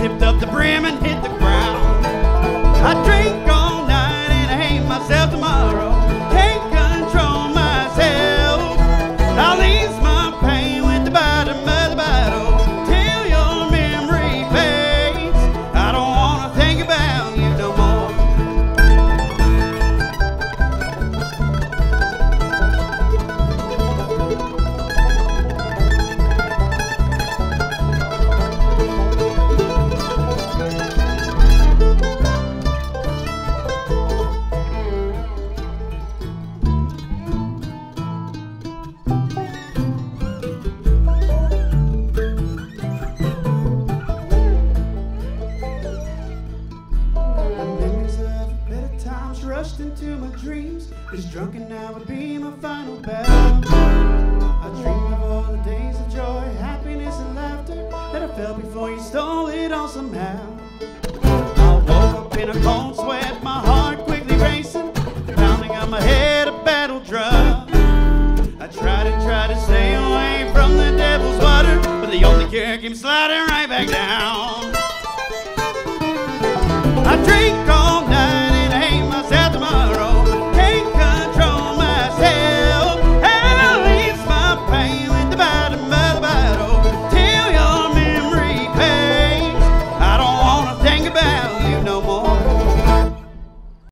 Tipped up the brim and hit the ground. I drink all night and I hate myself tomorrow. Can't control myself. I'll ease my pain with the bottom of the bottle till your memory fades. I don't wanna think about you no more. Rushed into my dreams, this drunken now would be my final battle. I dream of all the days of joy, happiness and laughter that I felt before you stole it all somehow. I woke up in a cold sweat, my heart quickly racing, the pounding on my head a battle drum. I tried to stay away from the devil's water, but the only cure came sliding right back down.